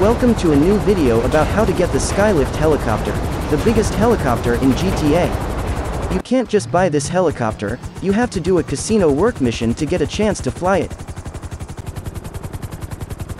Welcome to a new video about how to get the Skylift helicopter, the biggest helicopter in GTA. You can't just buy this helicopter, you have to do a casino work mission to get a chance to fly it.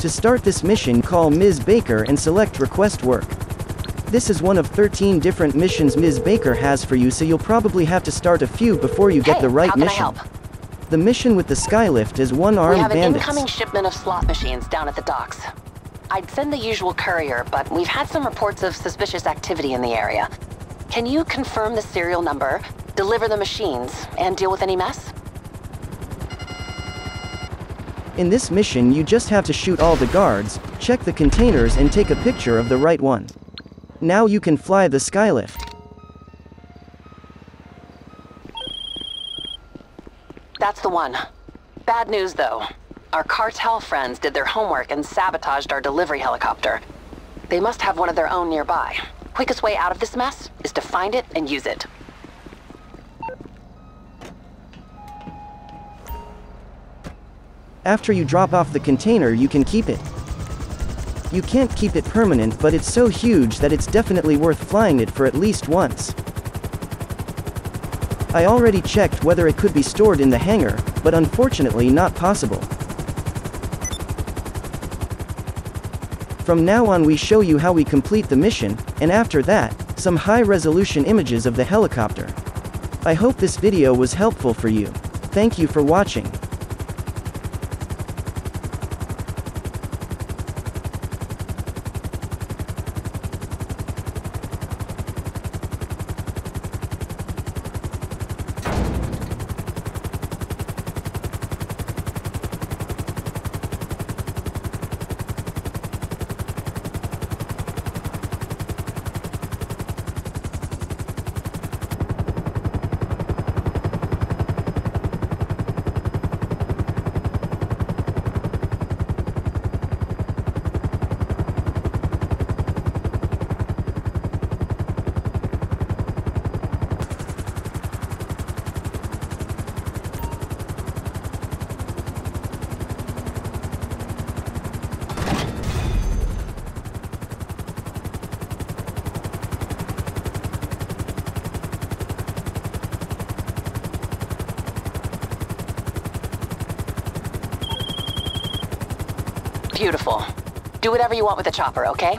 To start this mission, call Ms. Baker and select Request Work. This is one of 13 different missions Ms. Baker has for you, so you'll probably have to start a few before you get the right mission. How can I help? The mission with the Skylift is One Armed Bandits. We have an incoming shipment of slot machines down at the docks. I'd send the usual courier, but we've had some reports of suspicious activity in the area. Can you confirm the serial number, deliver the machines, and deal with any mess? In this mission, you just have to shoot all the guards, check the containers, and take a picture of the right one. Now you can fly the Skylift. That's the one. Bad news, though. Our cartel friends did their homework and sabotaged our delivery helicopter. They must have one of their own nearby. Quickest way out of this mess is to find it and use it. After you drop off the container, you can keep it. You can't keep it permanent, but it's so huge that it's definitely worth flying it for at least once. I already checked whether it could be stored in the hangar, but unfortunately not possible. From now on, we show you how we complete the mission, and after that, some high-resolution images of the helicopter. I hope this video was helpful for you. Thank you for watching. Beautiful. Do whatever you want with the chopper, okay?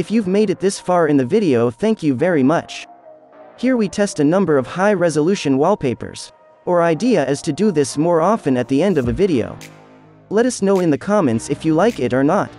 If you've made it this far in the video, thank you very much. Here we test a number of high-resolution wallpapers. Our idea is to do this more often at the end of a video. Let us know in the comments if you like it or not.